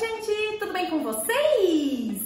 Oi gente, tudo bem com vocês?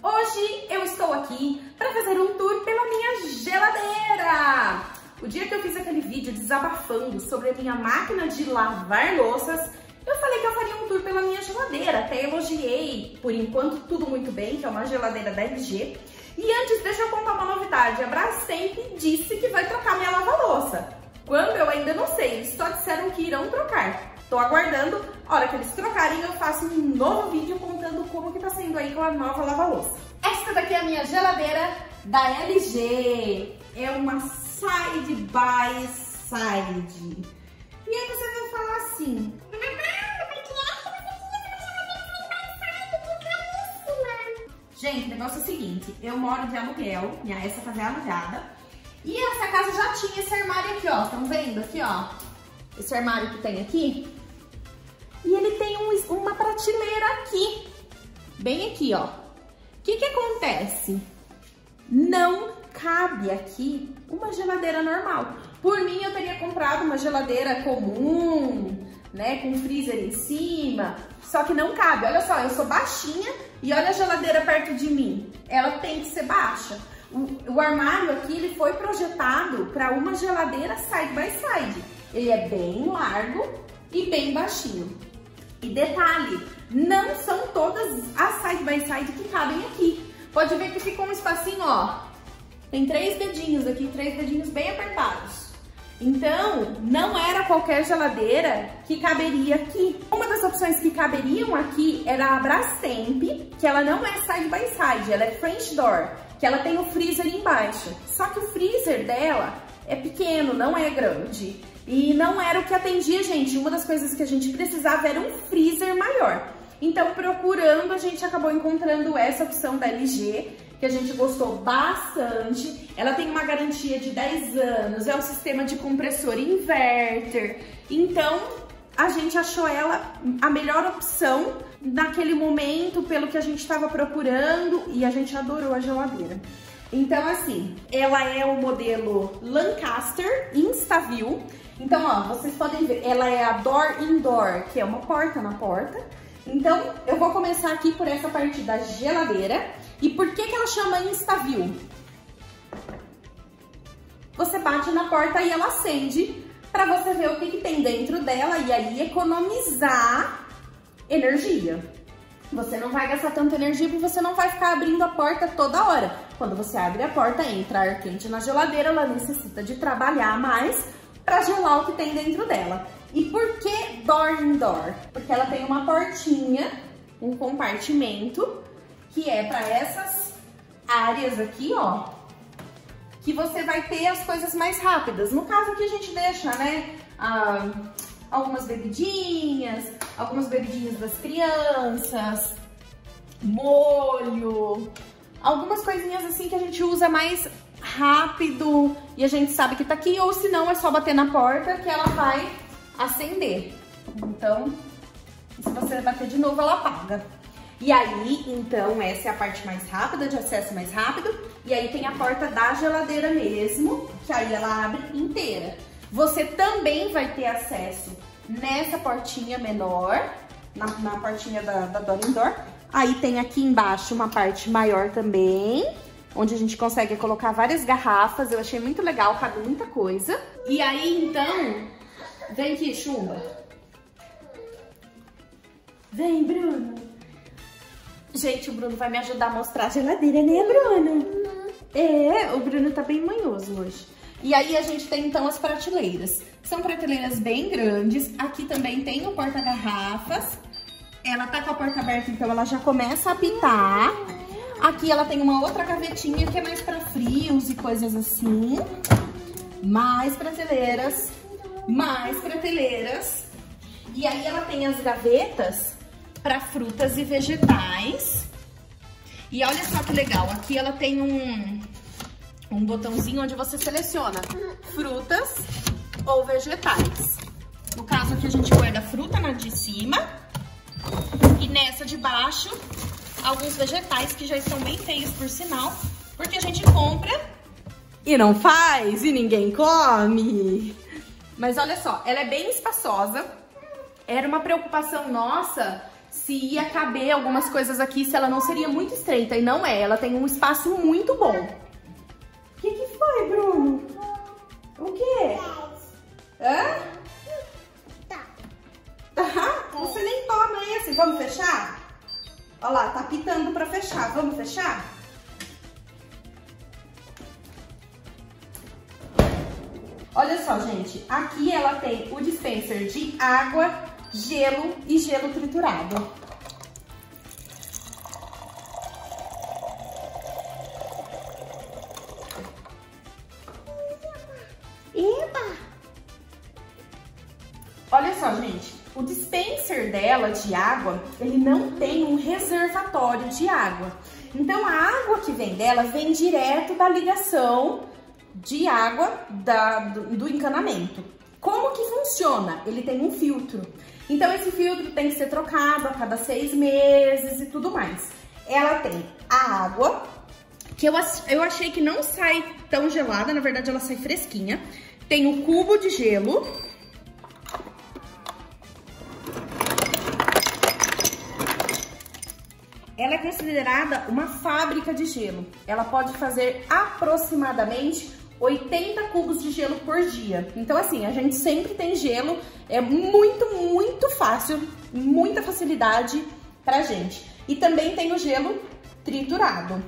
Hoje eu estou aqui para fazer um tour pela minha geladeira. O dia que eu fiz aquele vídeo desabafando sobre a minha máquina de lavar louças, eu falei que eu faria um tour pela minha geladeira, até elogiei, por enquanto tudo muito bem, que é uma geladeira da LG. E antes, deixa eu contar uma novidade, a Brastemp disse que vai trocar minha lava-louça. Quando eu ainda não sei, eles só disseram que irão trocar. Tô aguardando, a hora que eles trocarem eu faço um novo vídeo contando como que tá sendo aí com a nova lava-louça. Esta daqui é a minha geladeira da LG, é uma side by side. E aí você vai falar assim... Gente, o negócio é o seguinte, eu moro de aluguel, minha essa casa é alugada, e essa casa já tinha esse armário aqui, ó, estão vendo aqui, ó, esse armário que tem aqui, e ele tem uma prateleira aqui, bem aqui, ó. O que que acontece? Não cabe aqui uma geladeira normal. Por mim, eu teria comprado uma geladeira comum, né, com freezer em cima, só que não cabe. Olha só, eu sou baixinha e olha a geladeira perto de mim, ela tem que ser baixa. O armário aqui, ele foi projetado para uma geladeira side by side, ele é bem largo e bem baixinho. E detalhe, não são todas as side by side que cabem aqui, pode ver que ficou um espacinho, ó, tem três dedinhos aqui, três dedinhos bem apertados. Então, não era qualquer geladeira que caberia aqui. Uma das opções que caberiam aqui era a Brastemp, que ela não é side by side, ela é French door, que ela tem o freezer embaixo. Só que o freezer dela é pequeno, não é grande. E não era o que atendia, gente. Uma das coisas que a gente precisava era um freezer maior. Então, procurando, a gente acabou encontrando essa opção da LG, que a gente gostou bastante. Ela tem uma garantia de 10 anos, é um sistema de compressor inverter. Então, a gente achou ela a melhor opção naquele momento, pelo que a gente estava procurando, e a gente adorou a geladeira. Então, assim, ela é o modelo Lancaster InstaView. Então, ó, vocês podem ver, ela é a door indoor, que é uma porta na porta. Então, eu vou começar aqui por essa parte da geladeira. E por que que ela chama InstaView? Você bate na porta e ela acende para você ver o que que tem dentro dela e aí economizar energia. Você não vai gastar tanta energia porque você não vai ficar abrindo a porta toda hora. Quando você abre a porta, entra ar quente na geladeira, ela necessita de trabalhar mais para gelar o que tem dentro dela. E por que door in door? Porque ela tem uma portinha, um compartimento, que é para essas áreas aqui, ó, que você vai ter as coisas mais rápidas. No caso aqui a gente deixa, né, algumas bebidinhas das crianças, molho, algumas coisinhas assim que a gente usa mais rápido e a gente sabe que tá aqui, ou se não é só bater na porta que ela vai acender. Então, se você bater de novo, ela apaga. E aí, então, essa é a parte mais rápida, de acesso mais rápido. E aí tem a porta da geladeira mesmo, que aí ela abre inteira. Você também vai ter acesso nessa portinha menor, na portinha da door in door. Aí tem aqui embaixo uma parte maior também, onde a gente consegue colocar várias garrafas. Eu achei muito legal, cabe muita coisa. E aí, então, vem aqui, Chumba. Vem, Bruno. Gente, o Bruno vai me ajudar a mostrar a geladeira, né, Bruno? É, o Bruno tá bem manhoso hoje. E aí a gente tem, então, as prateleiras. São prateleiras bem grandes. Aqui também tem o porta-garrafas. Ela tá com a porta aberta, então ela já começa a apitar. Aqui ela tem uma outra gavetinha que é mais pra frios e coisas assim. Mais prateleiras. Mais prateleiras. E aí ela tem as gavetas para frutas e vegetais. E olha só que legal, aqui ela tem um botãozinho onde você seleciona frutas ou vegetais. No caso aqui a gente guarda a fruta na de cima e nessa de baixo alguns vegetais que já estão bem feios, por sinal, porque a gente compra e não faz e ninguém come. Mas olha só, ela é bem espaçosa. Era uma preocupação nossa se ia caber algumas coisas aqui, se ela não seria muito estreita. E não é, ela tem um espaço muito bom. O que que foi, Bruno? O quê? Hã? Você nem toma esse. Vamos fechar? Olha lá, tá pitando pra fechar. Vamos fechar? Olha só, gente. Aqui ela tem o dispenser de água, gelo e gelo triturado. Eba! Olha só, gente. O dispenser dela de água, ele não tem um reservatório de água. Então, a água que vem dela vem direto da ligação de água do encanamento. Como que funciona? Ele tem um filtro. Então, esse filtro tem que ser trocado a cada 6 meses e tudo mais. Ela tem a água, que eu achei que não sai tão gelada. Na verdade, ela sai fresquinha. Tem o cubo de gelo. Ela é considerada uma fábrica de gelo. Ela pode fazer aproximadamente 80 cubos de gelo por dia. Então, assim, a gente sempre tem gelo. É muito, muito fácil, muita facilidade pra gente. E também tem o gelo triturado.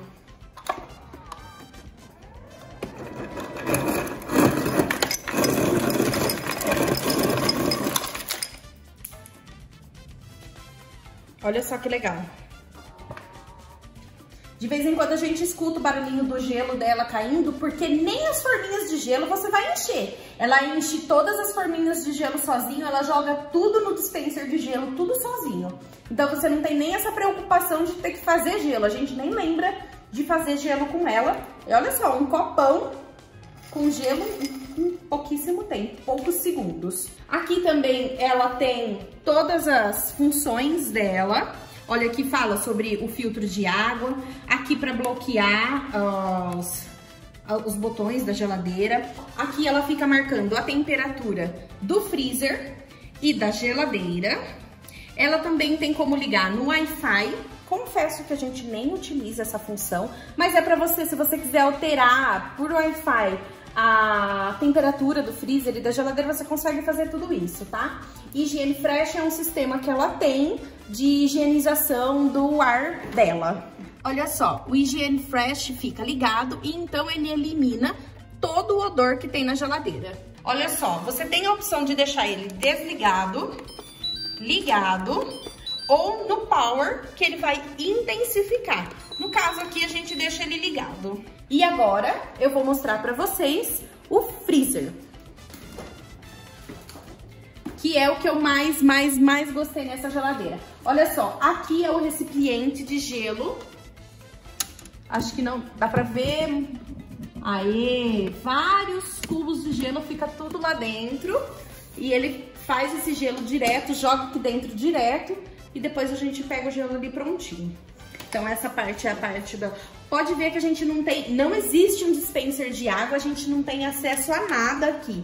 Olha só que legal. De vez em quando a gente escuta o barulhinho do gelo dela caindo, porque nem as forminhas de gelo você vai encher. Ela enche todas as forminhas de gelo sozinho, ela joga tudo no dispenser de gelo, tudo sozinho. Então você não tem nem essa preocupação de ter que fazer gelo, a gente nem lembra de fazer gelo com ela. E olha só, um copão com gelo em pouquíssimo tempo, poucos segundos. Aqui também ela tem todas as funções dela. Olha, aqui fala sobre o filtro de água, aqui para bloquear os botões da geladeira. Aqui ela fica marcando a temperatura do freezer e da geladeira. Ela também tem como ligar no Wi-Fi. Confesso que a gente nem utiliza essa função, mas é para você, se você quiser alterar por Wi-Fi a temperatura do freezer e da geladeira, você consegue fazer tudo isso, tá? Higiene Fresh é um sistema que ela tem de higienização do ar dela. Olha só, o Higiene Fresh fica ligado e então ele elimina todo o odor que tem na geladeira. Olha só, você tem a opção de deixar ele desligado, ligado ou no power, que ele vai intensificar. No caso aqui, a gente deixa ele ligado. E agora, eu vou mostrar pra vocês o freezer. Que é o que eu mais gostei nessa geladeira. Olha só, aqui é o recipiente de gelo. Acho que não dá pra ver. Aê! Vários cubos de gelo, fica tudo lá dentro. E ele faz esse gelo direto, joga aqui dentro direto. E depois a gente pega o gelo ali prontinho. Então, essa parte é a parte da... Pode ver que a gente não tem... Não existe um dispenser de água, a gente não tem acesso a nada aqui,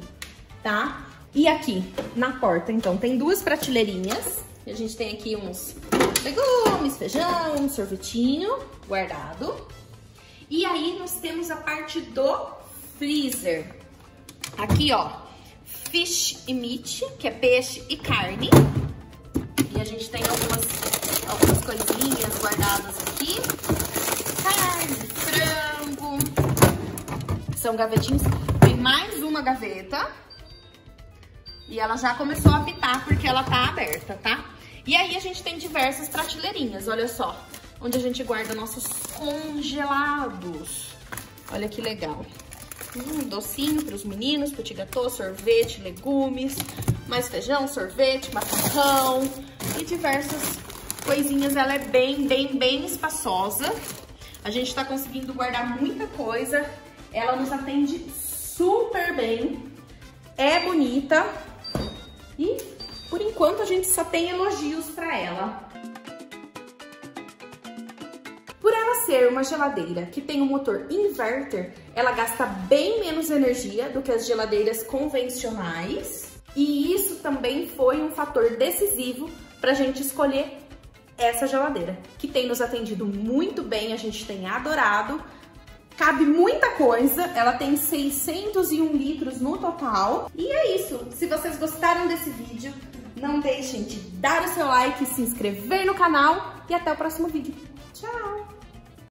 tá? E aqui, na porta, então, tem 2 prateleirinhas. E a gente tem aqui uns legumes, feijão, um sorvetinho guardado. E aí, nós temos a parte do freezer. Aqui, ó, fish e meat, que é peixe e carne. E a gente tem algumas coisinhas guardadas aqui. Carne, frango. São gavetinhos. Tem mais uma gaveta. E ela já começou a apitar porque ela tá aberta, tá? E aí a gente tem diversas prateleirinhas, olha só. Onde a gente guarda nossos congelados. Olha que legal. Docinho pros meninos, petit gâteau, sorvete, legumes. Mais feijão, sorvete, macarrão e diversas coisinhas. Ela é bem espaçosa. A gente tá conseguindo guardar muita coisa. Ela nos atende super bem. É bonita. E, por enquanto, a gente só tem elogios pra ela. Por ela ser uma geladeira que tem um motor inverter, ela gasta bem menos energia do que as geladeiras convencionais. E isso também foi um fator decisivo para a gente escolher essa geladeira, que tem nos atendido muito bem, a gente tem adorado, cabe muita coisa, ela tem 601 litros no total. E é isso, se vocês gostaram desse vídeo, não deixem de dar o seu like, se inscrever no canal e até o próximo vídeo.